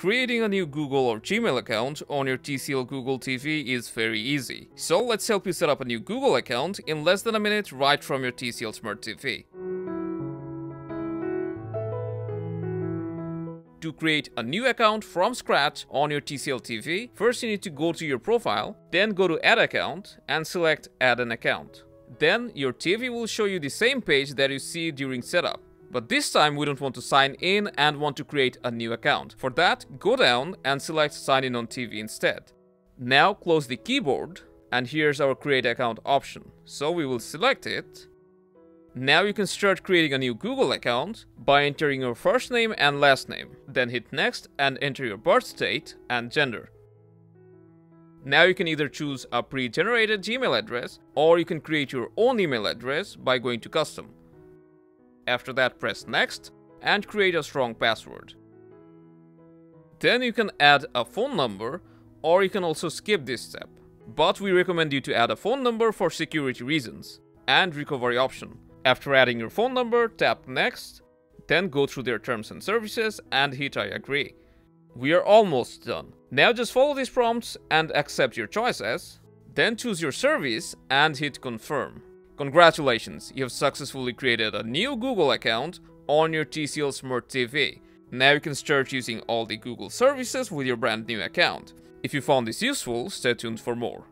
Creating a new Google or Gmail account on your TCL Google TV is very easy. So let's help you set up a new Google account in less than a minute right from your TCL Smart TV. To create a new account from scratch on your TCL TV, first you need to go to your profile, then go to Add Account and select Add an Account. Then your TV will show you the same page that you see during setup. But this time we don't want to sign in and want to create a new account. For that, go down and select Sign in on TV instead. Now close the keyboard and here's our Create Account option. So we will select it. Now you can start creating a new Google account by entering your first name and last name. Then hit Next and enter your birth date and gender. Now you can either choose a pre-generated Gmail address or you can create your own email address by going to Custom. After that, press Next and create a strong password. Then you can add a phone number, or you can also skip this step. But we recommend you to add a phone number for security reasons, and recovery option. After adding your phone number, tap Next, then go through their terms and services and hit I agree. We are almost done. Now just follow these prompts and accept your choices, then choose your service and hit Confirm. Congratulations, you have successfully created a new Google account on your TCL Smart TV. Now you can start using all the Google services with your brand new account. If you found this useful, stay tuned for more.